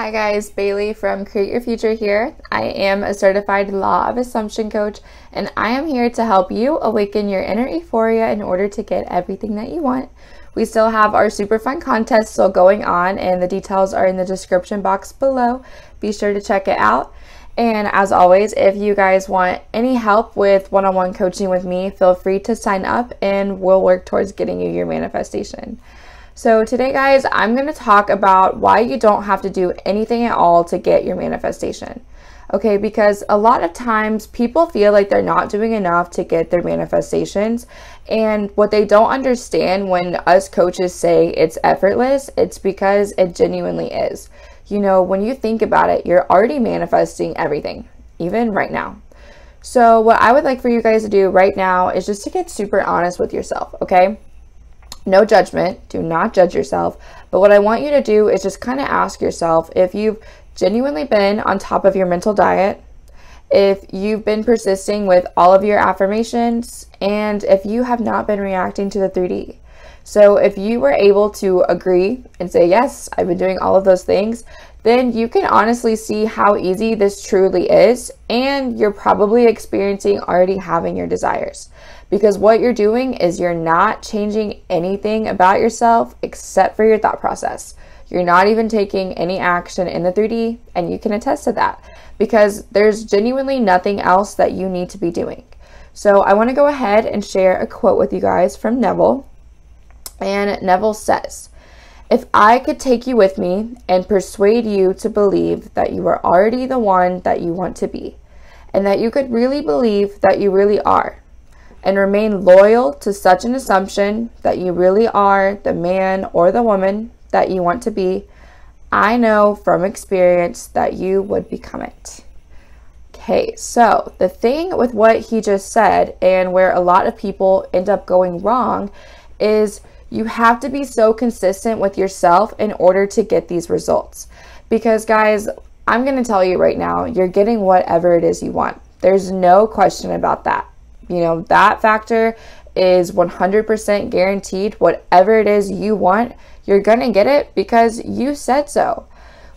Hi guys, Bailey from Create Your Future here. I am a certified Law of Assumption coach, and I am here to help you awaken your inner euphoria in order to get everything that you want. We still have our super fun contest still going on, and the details are in the description box below. Be sure to check it out. And as always, if you guys want any help with one-on-one coaching with me, feel free to sign up and we'll work towards getting you your manifestation. So today, guys, I'm going to talk about why you don't have to do anything at all to get your manifestation. Okay, because a lot of times people feel like they're not doing enough to get their manifestations. And what they don't understand when us coaches say it's effortless, it's because it genuinely is. You know, when you think about it, you're already manifesting everything, even right now. So what I would like for you guys to do right now is just to get super honest with yourself, okay? No judgment, do not judge yourself. But what I want you to do is just kind of ask yourself if you've genuinely been on top of your mental diet, if you've been persisting with all of your affirmations, and if you have not been reacting to the 3D. So if you were able to agree and say, yes, I've been doing all of those things, then you can honestly see how easy this truly is. And you're probably experiencing already having your desires, because what you're doing is you're not changing anything about yourself except for your thought process. You're not even taking any action in the 3D, and you can attest to that because there's genuinely nothing else that you need to be doing. So I want to go ahead and share a quote with you guys from Neville. And Neville says, "If I could take you with me and persuade you to believe that you are already the one that you want to be, and that you could really believe that you really are, and remain loyal to such an assumption that you really are the man or the woman that you want to be, I know from experience that you would become it." Okay, so the thing with what he just said, and where a lot of people end up going wrong, is you have to be so consistent with yourself in order to get these results. Because guys, I'm going to tell you right now, you're getting whatever it is you want. There's no question about that. You know, that factor is 100% guaranteed. Whatever it is you want, you're going to get it because you said so.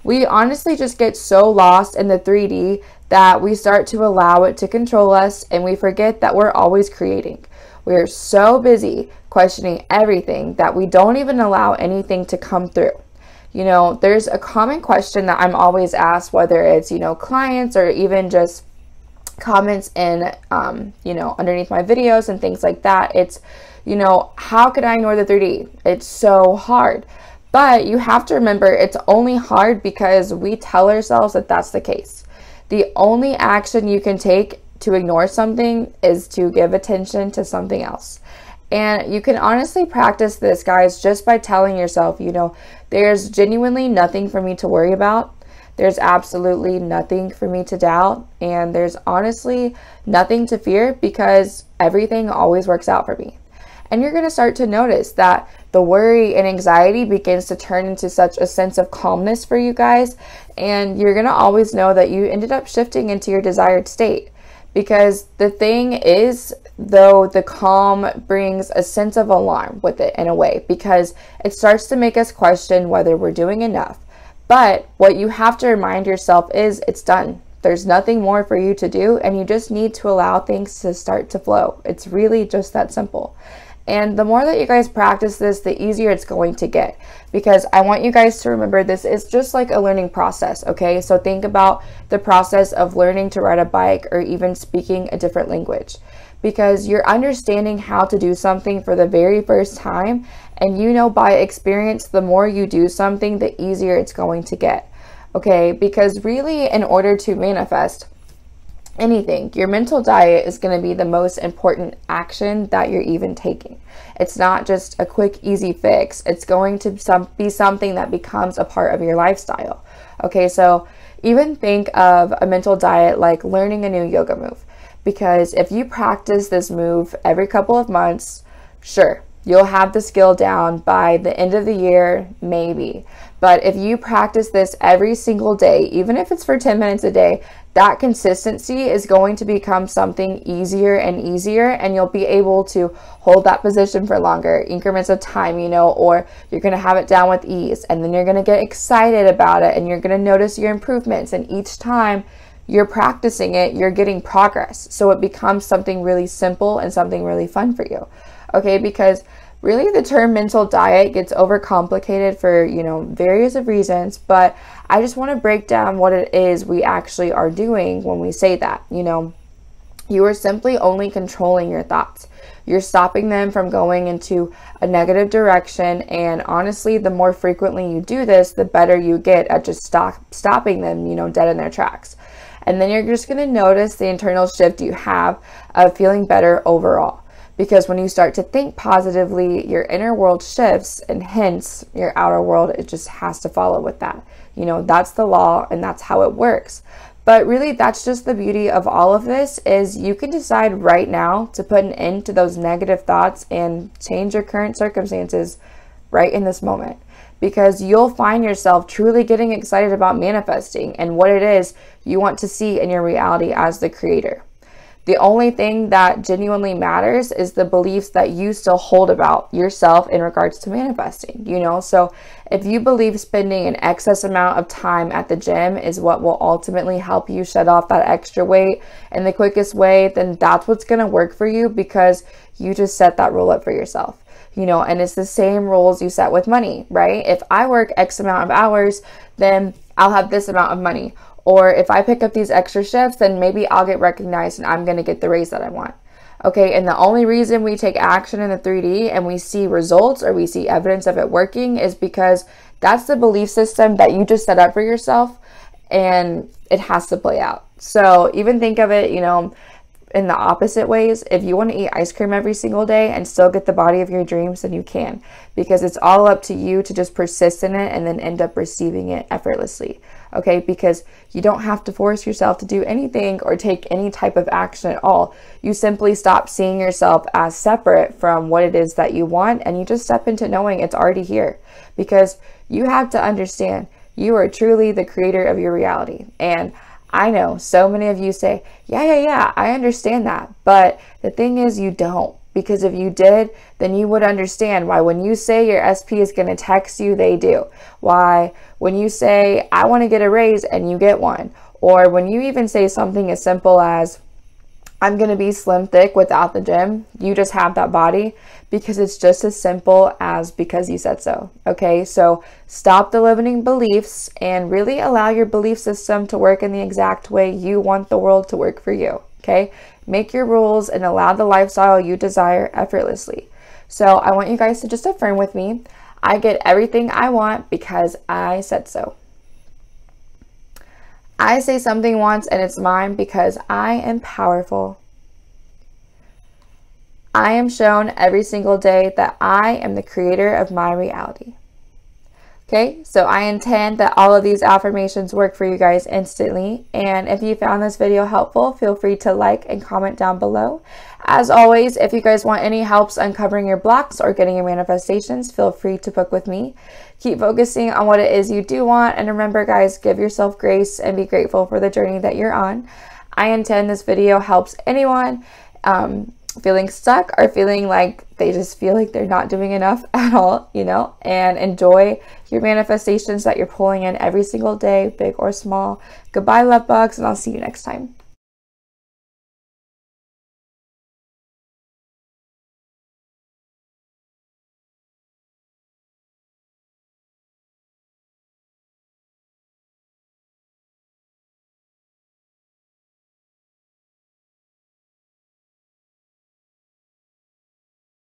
We honestly just get so lost in the 3D that we start to allow it to control us, and we forget that we're always creating. We're so busy questioning everything that we don't even allow anything to come through. You know, there's a common question that I'm always asked, whether it's, you know, clients or even just comments in, you know, underneath my videos and things like that. It's, you know, how could I ignore the 3D? It's so hard. But you have to remember, it's only hard because we tell ourselves that that's the case. The only action you can take to ignore something is to give attention to something else. And you can honestly practice this, guys, just by telling yourself, you know, there's genuinely nothing for me to worry about. There's absolutely nothing for me to doubt. And there's honestly nothing to fear because everything always works out for me. And you're going to start to notice that the worry and anxiety begins to turn into such a sense of calmness for you guys. And you're going to always know that you ended up shifting into your desired state. Because the thing is, though, the calm brings a sense of alarm with it in a way, because it starts to make us question whether we're doing enough. But what you have to remind yourself is it's done. There's nothing more for you to do, and you just need to allow things to start to flow. It's really just that simple. And the more that you guys practice this, the easier it's going to get, because I want you guys to remember this is just like a learning process, okay? So think about the process of learning to ride a bike or even speaking a different language, because you're understanding how to do something for the very first time. And you know, by experience, the more you do something, the easier it's going to get, okay? Because really, in order to manifest anything, your mental diet is going to be the most important action that you're even taking. It's not just a quick, easy fix. It's going to be something that becomes a part of your lifestyle. Okay, so even think of a mental diet like learning a new yoga move, because if you practice this move every couple of months, sure, You'll have the skill down by the end of the year, maybe. But if you practice this every single day, even if it's for 10 minutes a day, that consistency is going to become something easier and easier, and you'll be able to hold that position for longer, increments of time, you know, or you're going to have it down with ease, and then you're going to get excited about it, and you're going to notice your improvements, and each time you're practicing it, you're getting progress. So it becomes something really simple and something really fun for you. Okay, because really the term mental diet gets overcomplicated for, you know, various of reasons, but I just want to break down what it is we actually are doing when we say that. You know, you are simply only controlling your thoughts. You're stopping them from going into a negative direction, and honestly, the more frequently you do this, the better you get at just stopping them, you know, dead in their tracks. And then you're just going to notice the internal shift you have of feeling better overall. Because when you start to think positively, your inner world shifts, and hence your outer world, it just has to follow with that. You know, that's the law, and that's how it works. But really, that's just the beauty of all of this, is you can decide right now to put an end to those negative thoughts and change your current circumstances right in this moment. Because you'll find yourself truly getting excited about manifesting and what it is you want to see in your reality as the creator. The only thing that genuinely matters is the beliefs that you still hold about yourself in regards to manifesting, you know? So if you believe spending an excess amount of time at the gym is what will ultimately help you shed off that extra weight in the quickest way, then that's what's going to work for you, because you just set that rule up for yourself. You know, and it's the same rules you set with money, right? If I work X amount of hours, then I'll have this amount of money. Or if I pick up these extra shifts, then maybe I'll get recognized and I'm going to get the raise that I want. Okay, and the only reason we take action in the 3D and we see results or we see evidence of it working is because that's the belief system that you just set up for yourself, and it has to play out. So even think of it, you know, in the opposite ways. If you want to eat ice cream every single day and still get the body of your dreams, then you can, because it's all up to you to just persist in it and then end up receiving it effortlessly. Okay, because you don't have to force yourself to do anything or take any type of action at all. You simply stop seeing yourself as separate from what it is that you want, and you just step into knowing it's already here. Because you have to understand, you are truly the creator of your reality. And I know so many of you say, yeah, I understand that. But the thing is, you don't. Because if you did, then you would understand why when you say your SP is going to text you, they do. Why when you say, I want to get a raise, and you get one. Or when you even say something as simple as, I'm going to be slim thick without the gym, you just have that body, because it's just as simple as because you said so. Okay, so stop the limiting beliefs and really allow your belief system to work in the exact way you want the world to work for you. Okay, make your rules and allow the lifestyle you desire effortlessly. So I want you guys to just affirm with me, I get everything I want because I said so. I say something once and it's mine because I am powerful. I am shown every single day that I am the creator of my reality. Okay, so I intend that all of these affirmations work for you guys instantly. And if you found this video helpful, feel free to like and comment down below. As always, if you guys want any helps uncovering your blocks or getting your manifestations, feel free to book with me. Keep focusing on what it is you do want. And remember, guys, give yourself grace and be grateful for the journey that you're on. I intend this video helps anyone feeling stuck or feeling like they just feel like they're not doing enough at all, you know, and enjoy your manifestations that you're pulling in every single day, big or small. Goodbye, love bugs, and I'll see you next time.